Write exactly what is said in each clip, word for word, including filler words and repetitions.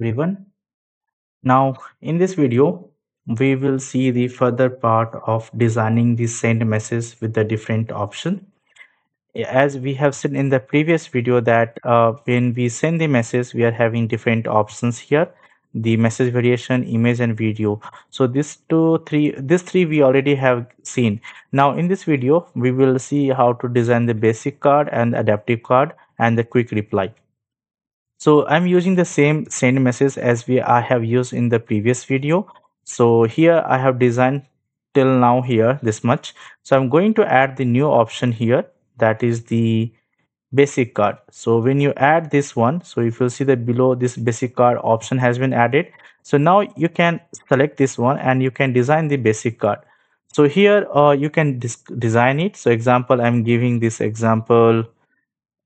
everyone. Now in this video we will see the further part of designing the send message with the different option. As we have seen in the previous video that uh, when we send the message, we are having different options here: the message variation, image and video. So these two three these three we already have seen. Now in this video we will see how to design the basic card and adaptive card and the quick reply. So I'm using the same send message as we I have used in the previous video. So here I have designed till now here this much. So I'm going to add the new option here, that is the basic card. So when you add this one, so if you see that below this basic card option has been added. So now you can select this one and you can design the basic card. So here uh, you can design it. So example, I'm giving this example.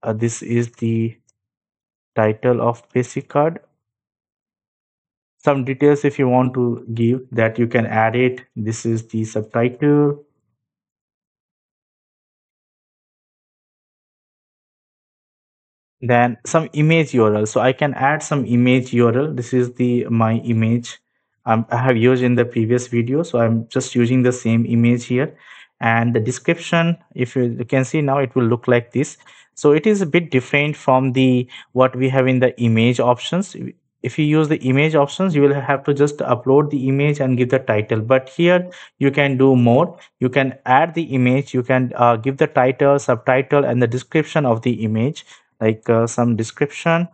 Uh, this is the title of basic card. Some details if you want to give, that you can add it. This is the subtitle. Then some image U R L, so I can add some image U R L. This is the my image um, I have used in the previous video, so I'm just using the same image here. And the description, if you, you can see now, it will look like this. So it is a bit different from the what we have in the image options. If you use the image options, you will have to just upload the image and give the title. But here you can do more. You can add the image, you can uh, give the title, subtitle and the description of the image, like uh, some description.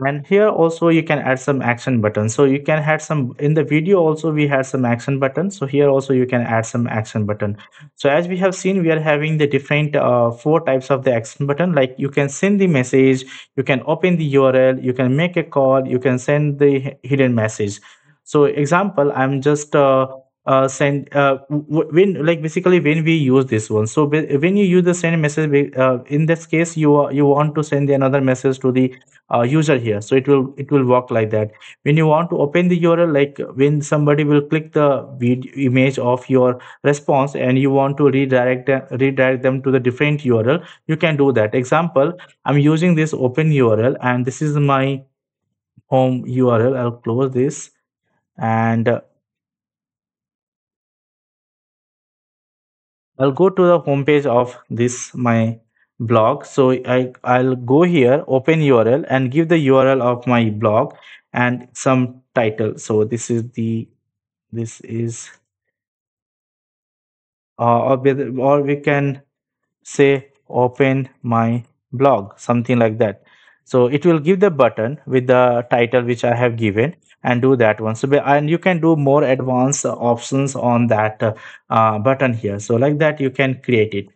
And here also you can add some action buttons. So you can add some, in the video also we had some action buttons. So here also you can add some action button. So as we have seen, we are having the different uh, four types of the action button. Like you can send the message, you can open the U R L, you can make a call, you can send the hidden message. So example, I'm just uh, Uh, send uh, when like basically when we use this one. So when you use the send message, uh, in this case you uh, you want to send another message to the uh, user here. So it will it will work like that. When you want to open the U R L, like when somebody will click the video image of your response and you want to redirect uh, redirect them to the different U R L, you can do that. Example, I'm using this open U R L and this is my home U R L. I'll close this and uh, I'll go to the homepage of this my blog. So I, I'll go here, open U R L and give the U R L of my blog and some title. So this is the, this is, uh, or, or we can say open my blog, something like that. So it will give the button with the title which I have given and do that one. So and you can do more advanced options on that uh, uh, button here. So like that you can create it.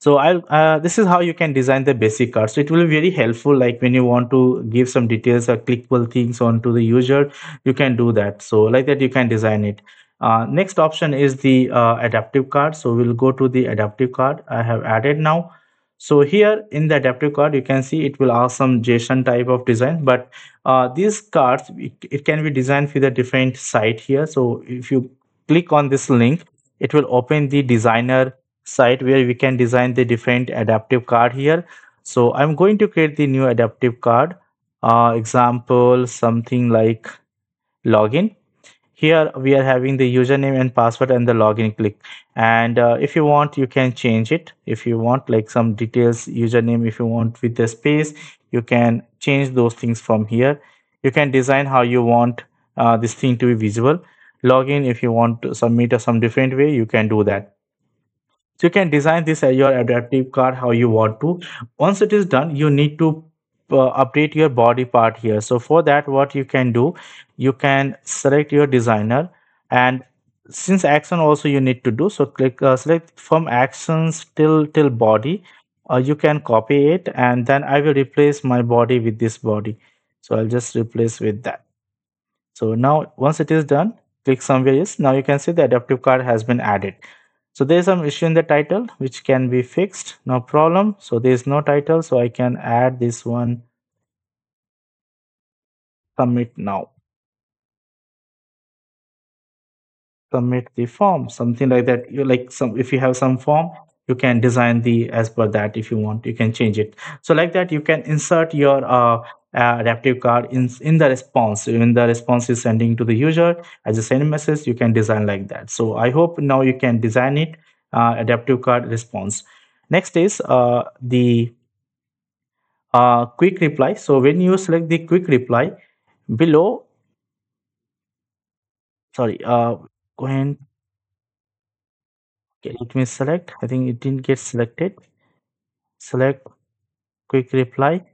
So I'll uh, this is how you can design the basic card. So it will be very helpful, like when you want to give some details or clickable things onto the user, you can do that. So like that you can design it. Uh, next option is the uh, adaptive card. So we'll go to the adaptive card I have added now. So here in the adaptive card you can see it will ask some JSON type of design, but uh, these cards it, it can be designed for the different site here. So if you click on this link, it will open the designer site where we can design the different adaptive card here. So I'm going to create the new adaptive card, uh, example something like login. Here we are having the username and password and the login click. And uh, if you want, you can change it. If you want like some details, username, if you want with the space, you can change those things from here. You can design how you want uh, this thing to be visible. Login, if you want to submit or some different way, you can do that. So you can design this as your adaptive card how you want to. Once it is done, you need to Uh, update your body part here. So for that, what you can do, you can select your designer, and since action also you need to do, so click uh, select from actions till till body, or uh, you can copy it and then I will replace my body with this body. So I'll just replace with that. So now once it is done, click somewhere else. Now you can see the adaptive card has been added. So there's some issue in the title which can be fixed, no problem. So there's no title, so I can add this one, submit now, submit the form, something like that. You like some, if you have some form, you can design the as per that. If you want, you can change it. So like that, you can insert your uh, uh, adaptive card in in the response. When the response is sending to the user as a send message, you can design like that. So I hope now you can design it, uh, adaptive card response. Next is uh, the uh, quick reply. So when you select the quick reply below, sorry, uh, go ahead. Okay, let me select. I think it didn't get selected. Select quick reply.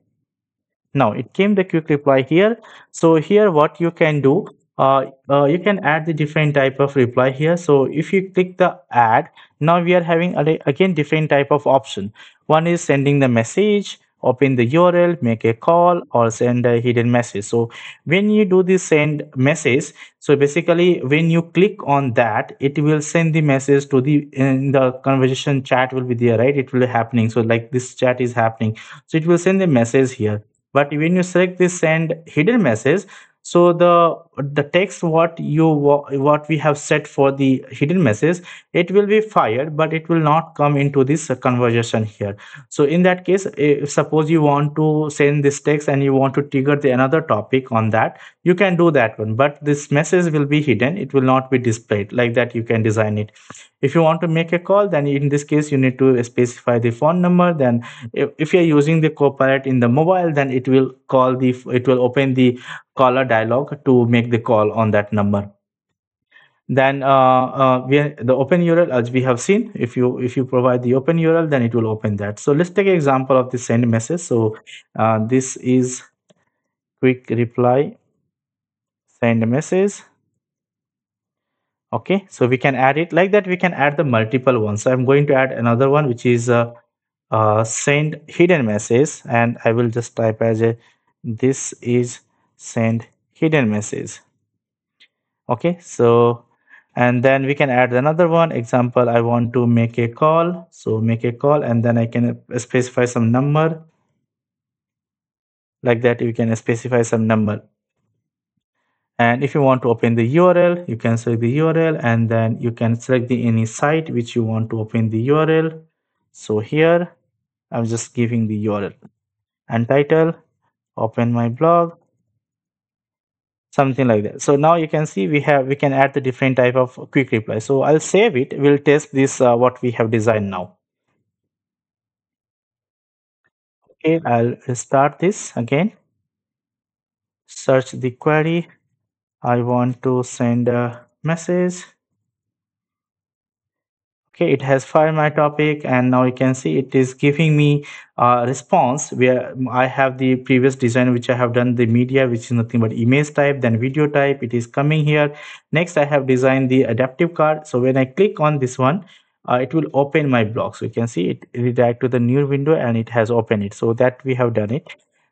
Now it came the quick reply here. So here what you can do, uh, uh, you can add the different type of reply here. So if you click the add, now we are having a, again different type of option. One is sending the message, open the U R L, make a call, or send a hidden message. So when you do the send message, so basically when you click on that, it will send the message to the in the conversation chat will be there, right? It will be happening. So like this chat is happening, so it will send the message here. But when you select this send hidden message, so the the text what you what we have set for the hidden message, it will be fired, but it will not come into this conversation here. So in that case, if suppose you want to send this text and you want to trigger the another topic on that, you can do that one, but this message will be hidden, it will not be displayed. Like that you can design it. If you want to make a call, then in this case you need to specify the phone number. Then if, if you're using the Copilot in the mobile, then it will call the it will open the caller dialog to make the call on that number. Then uh, uh, we are, the open U R L, as we have seen, if you if you provide the open U R L, then it will open that. So let's take an example of the send message. So uh, this is quick reply send message. Okay, so we can add it like that. We can add the multiple ones. So I'm going to add another one, which is uh, uh, send hidden message, and I will just type as a this is send hidden message. Okay, so and then we can add another one. Example, I want to make a call, so make a call, and then I can specify some number. Like that you can specify some number. And if you want to open the U R L, you can select the U R L, and then you can select the any site which you want to open the U R L. So here I'm just giving the U R L and title, open my blog, something like that. So now you can see we have we can add the different type of quick reply. So I'll save it. We'll test this uh, what we have designed now. Okay, I'll start this again. Search the query. I want to send a message. Okay, it has fired my topic, and now you can see it is giving me a response where I have the previous design which I have done, the media, which is nothing but image type, then video type. It is coming here. Next, I have designed the adaptive card. So when I click on this one, uh, it will open my blog. So you can see it redirect to the new window, and it has opened it. So that we have done it.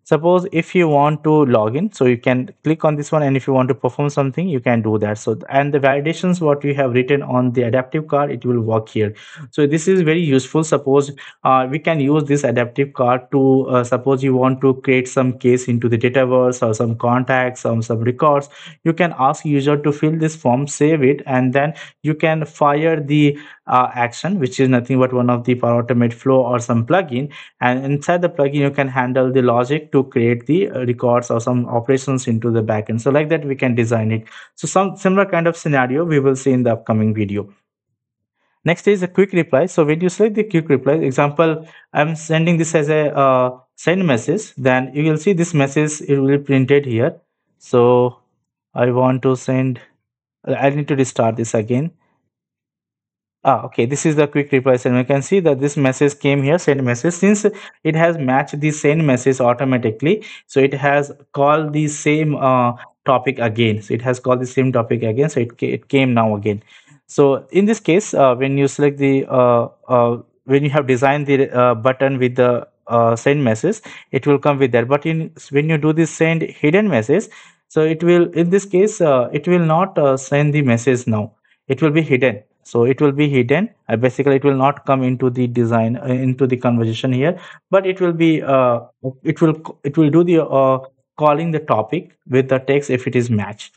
Suppose if you want to log in, so you can click on this one, and if you want to perform something, you can do that. So and the validations what we have written on the adaptive card, it will work here. So this is very useful. Suppose uh, we can use this adaptive card to uh, suppose you want to create some case into the Dataverse or some contacts or some records. You can ask user to fill this form, save it, and then you can fire the Uh, action, which is nothing but one of the Power Automate flow or some plugin, and inside the plugin you can handle the logic to create the records or some operations into the backend. So like that we can design it. So some similar kind of scenario we will see in the upcoming video. Next is a quick reply. So when you select the quick reply, example, I'm sending this as a uh, send message, then you will see this message, it will be printed here. So I want to send, I need to restart this again. Ah, okay, this is the quick reply, and we can see that this message came here, send message. Since it has matched the send message automatically, so it has called the same uh, topic again. So it has called the same topic again. So it, it came now again. So in this case, uh, when you select the uh, uh, when you have designed the uh, button with the uh, send message, it will come with that. But in when you do this send hidden message, so it will in this case uh, it will not uh, send the message now. It will be hidden. So it will be hidden. Uh, basically, it will not come into the design, uh, into the conversation here. But it will be, uh, it will, it will do the uh, calling the topic with the text if it is matched.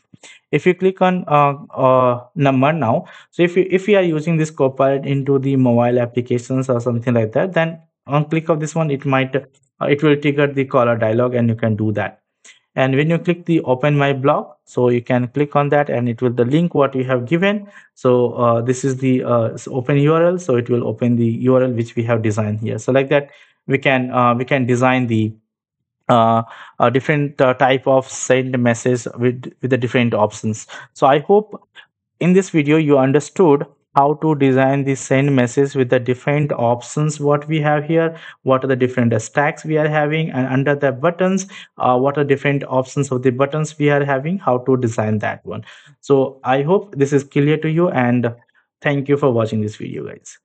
If you click on uh, uh, number now, so if you if you are using this Copilot into the mobile applications or something like that, then on click of this one, it might uh, it will trigger the caller dialog, and you can do that. And when you click the open my blog, so you can click on that, and it will the link what you have given. So uh, this is the uh, open U R L, so it will open the U R L which we have designed here. So like that, we can uh, we can design the uh, uh, different uh, type of send message with with the different options. So I hope in this video you understood how to design the send message with the different options what we have here, what are the different stacks we are having, and under the buttons, uh, what are different options of the buttons we are having, how to design that one. So I hope this is clear to you, and thank you for watching this video, guys.